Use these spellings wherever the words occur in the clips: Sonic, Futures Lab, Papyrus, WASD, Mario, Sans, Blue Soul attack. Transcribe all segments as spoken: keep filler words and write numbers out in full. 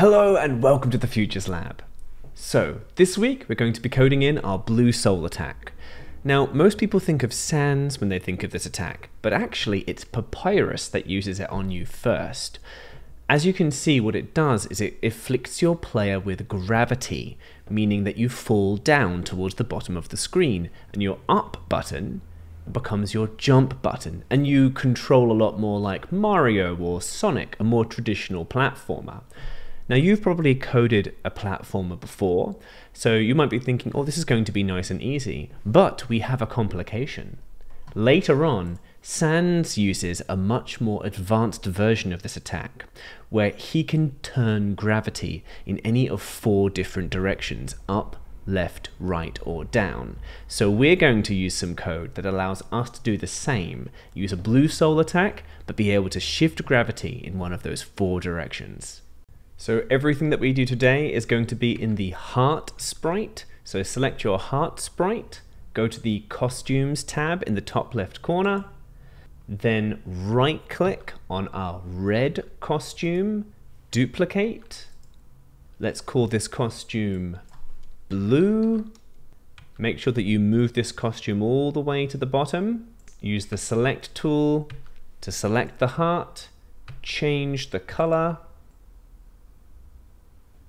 Hello and welcome to the Futures Lab. So, this week we're going to be coding in our Blue Soul attack. Now, most people think of Sans when they think of this attack, but actually it's Papyrus that uses it on you first. As you can see, what it does is it afflicts your player with gravity, meaning that you fall down towards the bottom of the screen, and your up button becomes your jump button, and you control a lot more like Mario or Sonic, a more traditional platformer. Now, you've probably coded a platformer before, so you might be thinking, oh, this is going to be nice and easy, but we have a complication. Later on, Sans uses a much more advanced version of this attack, where he can turn gravity in any of four different directions, up, left, right, or down. So we're going to use some code that allows us to do the same, use a Blue Soul attack, but be able to shift gravity in one of those four directions. So everything that we do today is going to be in the heart sprite. So select your heart sprite, go to the costumes tab in the top left corner, then right click on our red costume, duplicate. Let's call this costume blue. Make sure that you move this costume all the way to the bottom. Use the select tool to select the heart, change the color.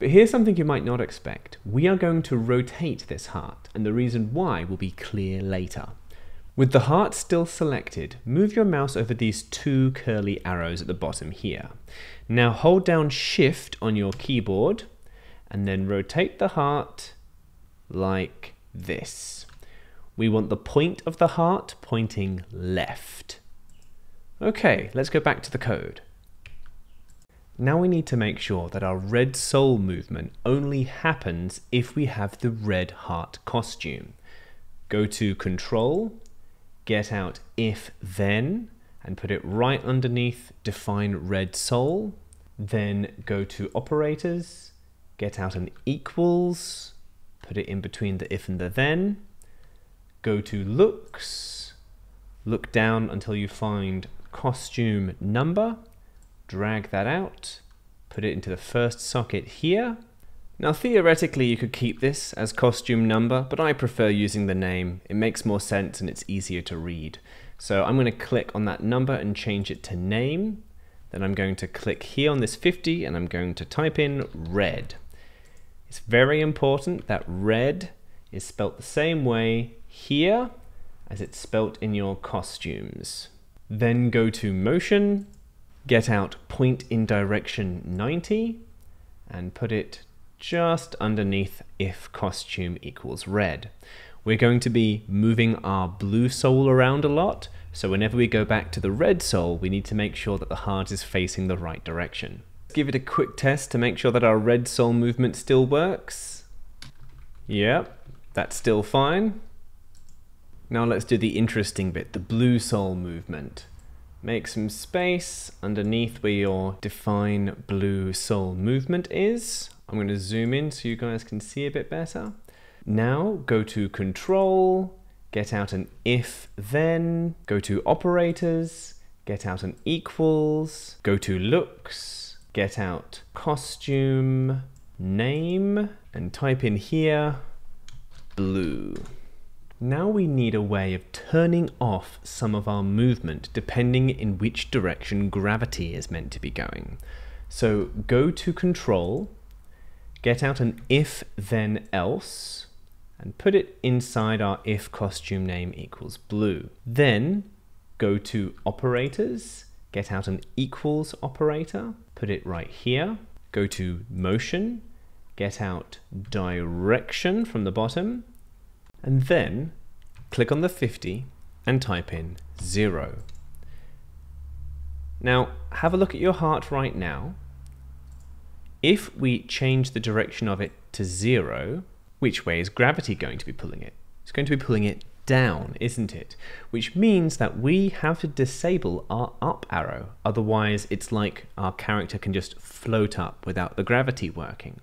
But here's something you might not expect. We are going to rotate this heart, and the reason why will be clear later. With the heart still selected, move your mouse over these two curly arrows at the bottom here. Now hold down Shift on your keyboard, and then rotate the heart like this. We want the point of the heart pointing left. Okay, let's go back to the code. Now we need to make sure that our red soul movement only happens if we have the red heart costume. Go to Control, get out If Then, and put it right underneath Define Red Soul. Then go to Operators, get out an Equals, put it in between the If and the Then. Go to Looks, look down until you find Costume Number. Drag that out, put it into the first socket here. Now theoretically you could keep this as costume number, but I prefer using the name. It makes more sense and it's easier to read. So I'm going to click on that number and change it to name. Then I'm going to click here on this fifty and I'm going to type in red. It's very important that red is spelt the same way here as it's spelt in your costumes. Then go to motion, get out point in direction ninety and put it just underneath if costume equals red. We're going to be moving our blue soul around a lot, so whenever we go back to the red soul, we need to make sure that the heart is facing the right direction. Let's give it a quick test to make sure that our red soul movement still works. Yep, that's still fine. Now let's do the interesting bit, the blue soul movement. Make some space underneath where your define blue soul movement is. I'm going to zoom in so you guys can see a bit better. Now go to Control, get out an If Then, go to Operators, get out an Equals, go to Looks, get out Costume, Name, and type in here, blue. Now we need a way of turning off some of our movement depending in which direction gravity is meant to be going. So go to Control, get out an If Then Else, and put it inside our if costume name equals blue. Then go to Operators, get out an Equals operator, put it right here. Go to Motion, get out Direction from the bottom, and then click on the fifty and type in zero. Now have a look at your heart right now. If we change the direction of it to zero, which way is gravity going to be pulling it? It's going to be pulling it down, isn't it? Which means that we have to disable our up arrow, otherwise it's like our character can just float up without the gravity working.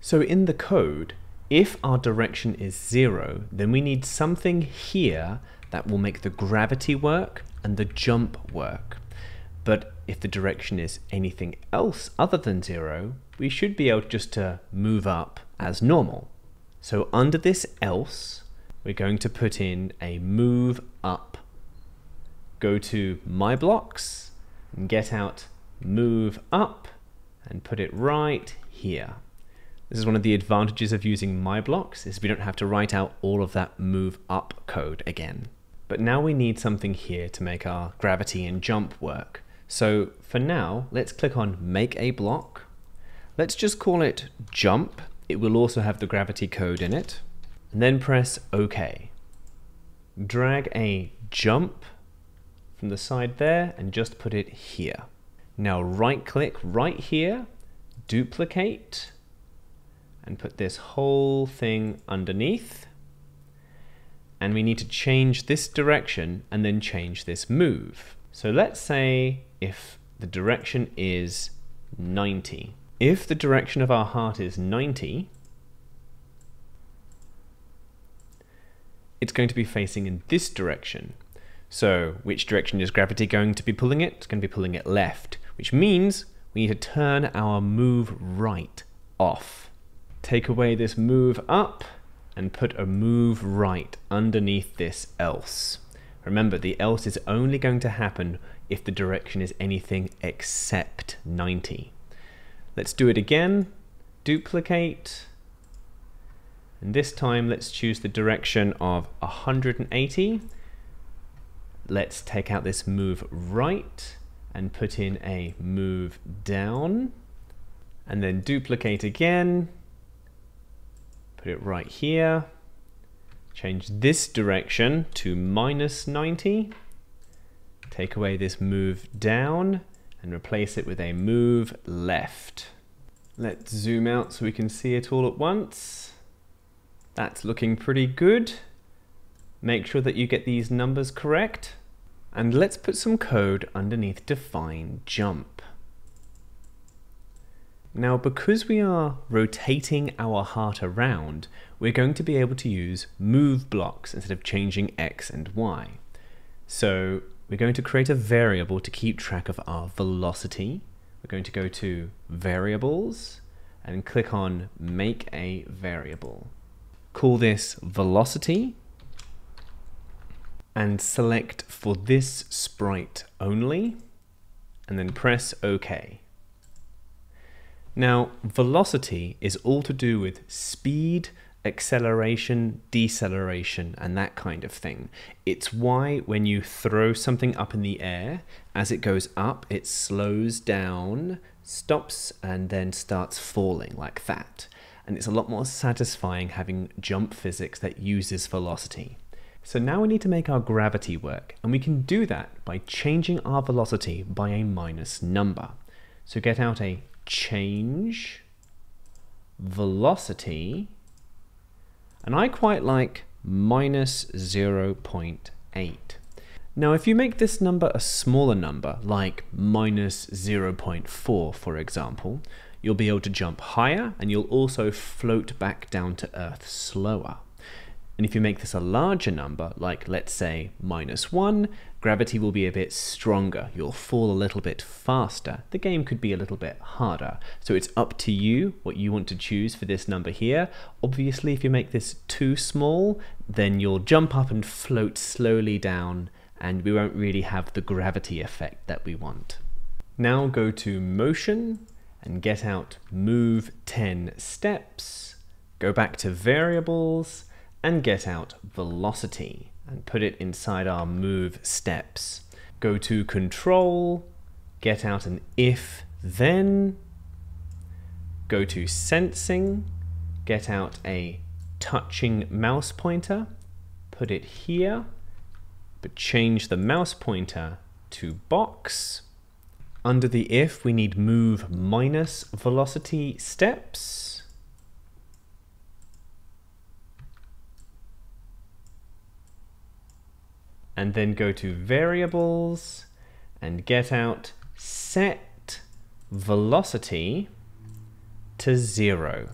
So in the code, if our direction is zero, then we need something here that will make the gravity work and the jump work. But if the direction is anything else other than zero, we should be able just to move up as normal. So under this else, we're going to put in a move up. Go to my blocks and get out move up and put it right here. This is one of the advantages of using my blocks, is we don't have to write out all of that move up code again. But now we need something here to make our gravity and jump work. So for now, let's click on make a block. Let's just call it jump. It will also have the gravity code in it. And then press OK. Drag a jump from the side there and just put it here. Now right click right here, duplicate, and put this whole thing underneath. And we need to change this direction and then change this move. So let's say if the direction is ninety. If the direction of our heart is ninety, it's going to be facing in this direction. So which direction is gravity going to be pulling it? It's going to be pulling it left, which means we need to turn our move right off. Take away this move up and put a move right underneath this else. Remember, the else is only going to happen if the direction is anything except ninety. Let's do it again, duplicate, and this time let's choose the direction of one hundred eighty. Let's take out this move right and put in a move down, and then duplicate again. Put it right here, change this direction to minus ninety, take away this move down and replace it with a move left. Let's zoom out so we can see it all at once. That's looking pretty good. Make sure that you get these numbers correct. And let's put some code underneath define jump. Now, because we are rotating our heart around, we're going to be able to use move blocks instead of changing X and Y. So we're going to create a variable to keep track of our velocity. We're going to go to variables and click on make a variable. Call this velocity and select for this sprite only, and then press OK. Now, velocity is all to do with speed, acceleration, deceleration, and that kind of thing. It's why when you throw something up in the air, as it goes up, it slows down, stops, and then starts falling like that. And it's a lot more satisfying having jump physics that uses velocity. So now we need to make our gravity work, and we can do that by changing our velocity by a minus number. So get out a change velocity, and I quite like minus zero point eight. Now if you make this number a smaller number, like minus zero point four for example, you'll be able to jump higher and you'll also float back down to earth slower. And if you make this a larger number, like let's say minus one, gravity will be a bit stronger. You'll fall a little bit faster. The game could be a little bit harder. So it's up to you what you want to choose for this number here. Obviously, if you make this too small, then you'll jump up and float slowly down, and we won't really have the gravity effect that we want. Now go to motion and get out move ten steps. Go back to variables and get out velocity and put it inside our move steps. Go to control, get out an if then, go to sensing, get out a touching mouse pointer, put it here, but change the mouse pointer to box. Under the if, we need move minus velocity steps. And then go to variables and get out set velocity to zero.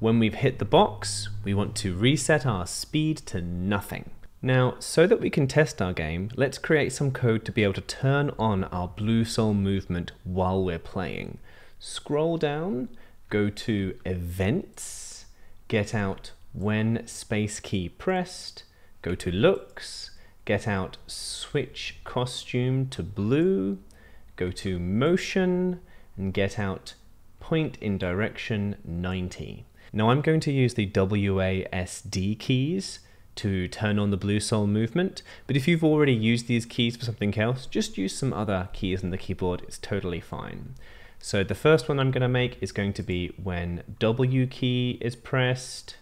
When we've hit the box, we want to reset our speed to nothing. Now, so that we can test our game, let's create some code to be able to turn on our Blue Soul movement while we're playing. Scroll down, go to Events, get out When Space Key Pressed, go to Looks, get out Switch Costume to Blue, go to Motion, and get out Point in Direction ninety. Now I'm going to use the W A S D keys to turn on the Blue Soul movement, but if you've already used these keys for something else, just use some other keys on the keyboard, it's totally fine. So the first one I'm gonna make is going to be when W key is pressed,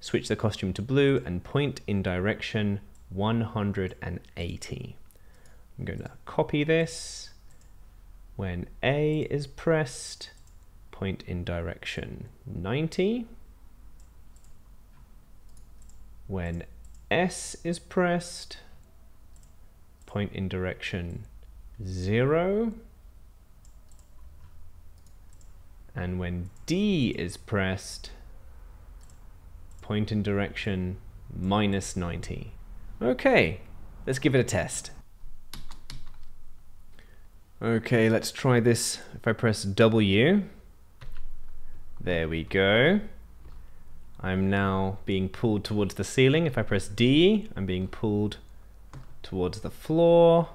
switch the costume to blue and point in direction one hundred eighty. I'm gonna copy this. When A is pressed, point in direction ninety. When S is pressed, point in direction zero. And when D is pressed, point in direction minus ninety. Okay, let's give it a test. Okay, let's try this. If I press W, there we go. I'm now being pulled towards the ceiling. If I press D, I'm being pulled towards the floor.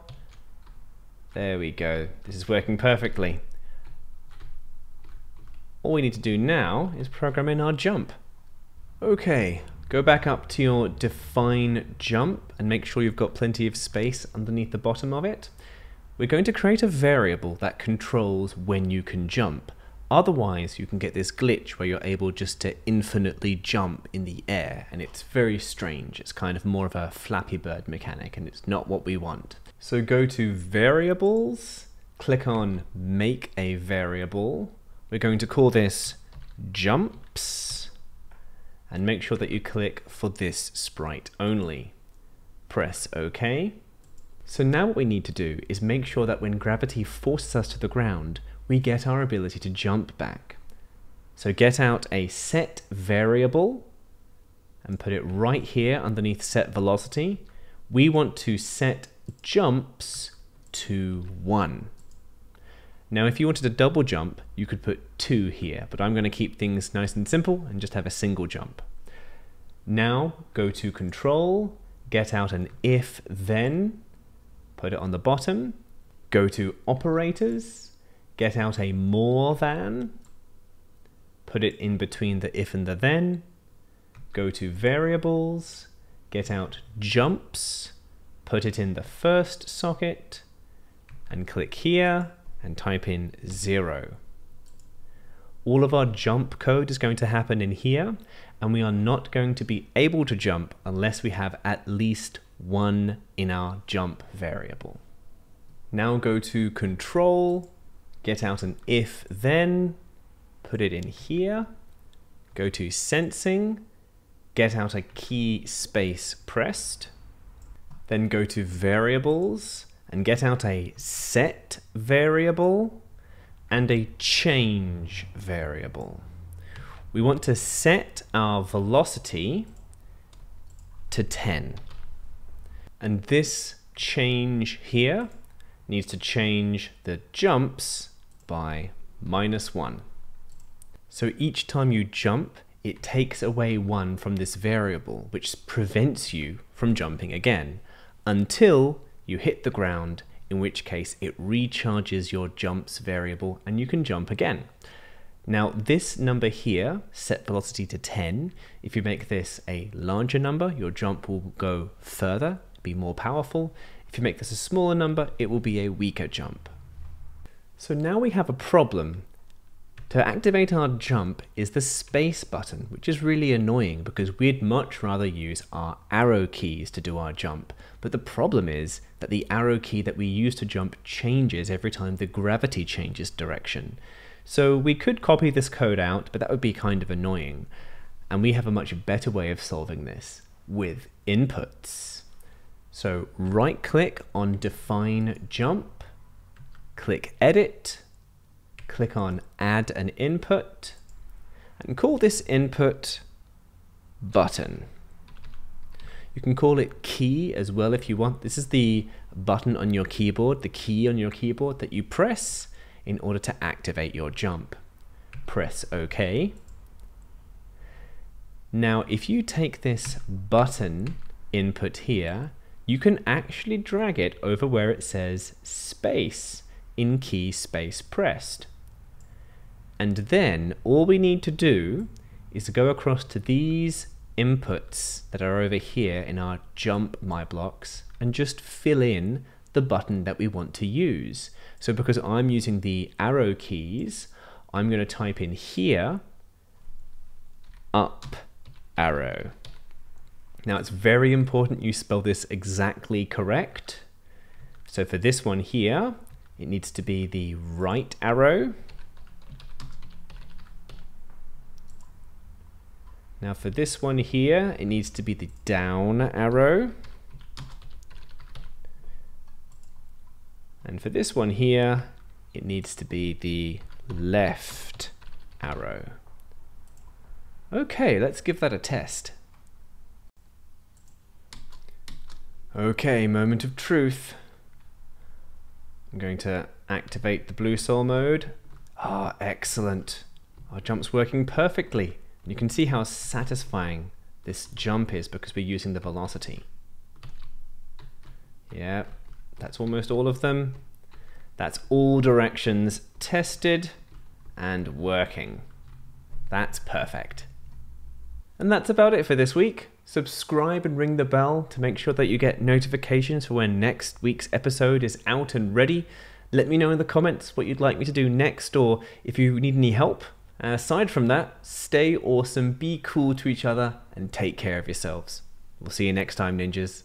There we go. This is working perfectly. All we need to do now is program in our jump. Okay, go back up to your define jump and make sure you've got plenty of space underneath the bottom of it. We're going to create a variable that controls when you can jump. Otherwise, you can get this glitch where you're able just to infinitely jump in the air, and it's very strange. It's kind of more of a Flappy Bird mechanic, and it's not what we want. So go to Variables, click on Make a Variable. We're going to call this Jumps, and make sure that you click for this sprite only. Press OK. So now what we need to do is make sure that when gravity forces us to the ground, we get our ability to jump back. So get out a set variable and put it right here underneath set velocity. We want to set jumps to one. Now if you wanted a double jump, you could put two here, but I'm going to keep things nice and simple and just have a single jump. Now go to control, get out an if then, put it on the bottom, go to operators, get out a more than, put it in between the if and the then, go to variables, get out jumps, put it in the first socket, and click here and type in zero. All of our jump code is going to happen in here, and we are not going to be able to jump unless we have at least one in our jump variable. Now go to control, get out an if then, put it in here, go to sensing, get out a key space pressed, then go to variables and get out a set variable and a change variable. We want to set our velocity to ten. And this change here needs to change the jumps by minus one. So each time you jump, it takes away one from this variable, which prevents you from jumping again until you hit the ground, in which case it recharges your jumps variable and you can jump again. Now this number here, set velocity to ten, if you make this a larger number, your jump will go further, be more powerful. If you make this a smaller number, it will be a weaker jump. So now we have a problem. To activate our jump is the space button, which is really annoying because we'd much rather use our arrow keys to do our jump. But the problem is that the arrow key that we use to jump changes every time the gravity changes direction. So we could copy this code out, but that would be kind of annoying. And we have a much better way of solving this with inputs. So right click on define jump, click edit, click on add an input, and call this input button. You can call it key as well if you want. This is the button on your keyboard, the key on your keyboard that you press in order to activate your jump. Press OK. Now, if you take this button input here, you can actually drag it over where it says space in key space pressed. And then all we need to do is to go across to these inputs that are over here in our jump my blocks and just fill in the button that we want to use. So because I'm using the arrow keys, I'm going to type in here up arrow. Now it's very important you spell this exactly correct. So for this one here, it needs to be the right arrow. Now for this one here, it needs to be the down arrow. And for this one here, it needs to be the left arrow. Okay, let's give that a test. Okay, moment of truth. I'm going to activate the Blue Soul mode. Ah, excellent. Our jump's working perfectly. You can see how satisfying this jump is because we're using the velocity. Yeah, that's almost all of them. That's all directions tested and working. That's perfect. And that's about it for this week. Subscribe and ring the bell to make sure that you get notifications for when next week's episode is out and ready. Let me know in the comments what you'd like me to do next or if you need any help. And aside from that, stay awesome, be cool to each other, and take care of yourselves. We'll see you next time, ninjas.